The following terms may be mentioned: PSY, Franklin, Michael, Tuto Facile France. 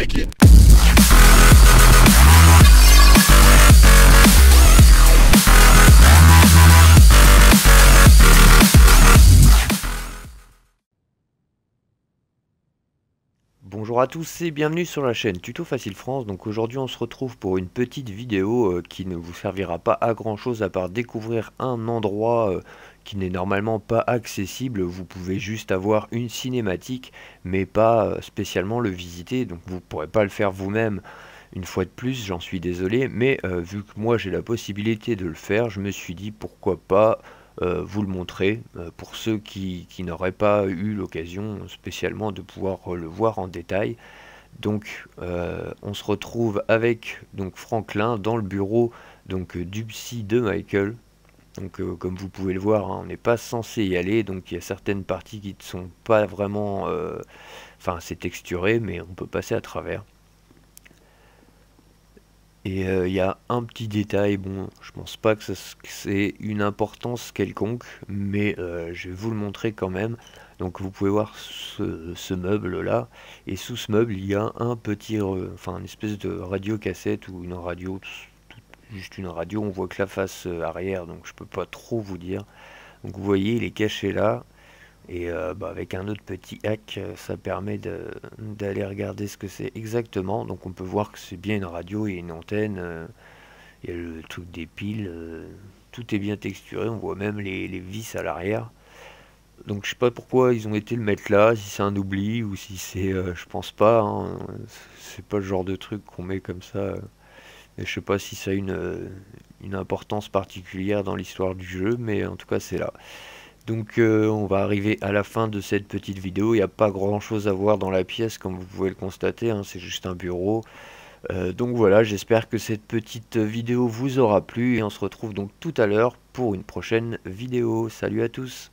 check it. Bonjour à tous et bienvenue sur la chaîne Tuto Facile France. Donc aujourd'hui on se retrouve pour une petite vidéo qui ne vous servira pas à grand chose à part découvrir un endroit qui n'est normalement pas accessible. Vous pouvez juste avoir une cinématique mais pas spécialement le visiter, donc vous ne pourrez pas le faire vous-même. Une fois de plus, j'en suis désolé, mais vu que moi j'ai la possibilité de le faire, je me suis dit pourquoi pas vous le montrer pour ceux qui n'auraient pas eu l'occasion spécialement de pouvoir le voir en détail. Donc on se retrouve avec donc Franklin dans le bureau donc du psy de Michael. Donc comme vous pouvez le voir, hein, on n'est pas censé y aller, donc il y a certaines parties qui ne sont pas vraiment, enfin c'est texturé mais on peut passer à travers. Et il y a un petit détail, bon, je pense pas que c'est une importance quelconque, mais je vais vous le montrer quand même. Donc vous pouvez voir ce meuble là, et sous ce meuble il y a un petit, enfin une espèce de radio cassette ou une radio, juste une radio, on voit que la face arrière, donc je peux pas trop vous dire. Donc vous voyez, il est caché là, et avec un autre petit hack, ça permet d'aller regarder ce que c'est exactement. Donc on peut voir que c'est bien une radio et une antenne, il y a le truc des piles, tout est bien texturé, on voit même les vis à l'arrière. Donc je sais pas pourquoi ils ont été le mettre là, si c'est un oubli ou si c'est, je pense pas, hein, c'est pas le genre de truc qu'on met comme ça, mais je sais pas si ça a une importance particulière dans l'histoire du jeu, mais en tout cas c'est là. Donc on va arriver à la fin de cette petite vidéo. Il n'y a pas grand chose à voir dans la pièce comme vous pouvez le constater, hein, c'est juste un bureau. Donc voilà, j'espère que cette petite vidéo vous aura plu et on se retrouve donc tout à l'heure pour une prochaine vidéo. Salut à tous!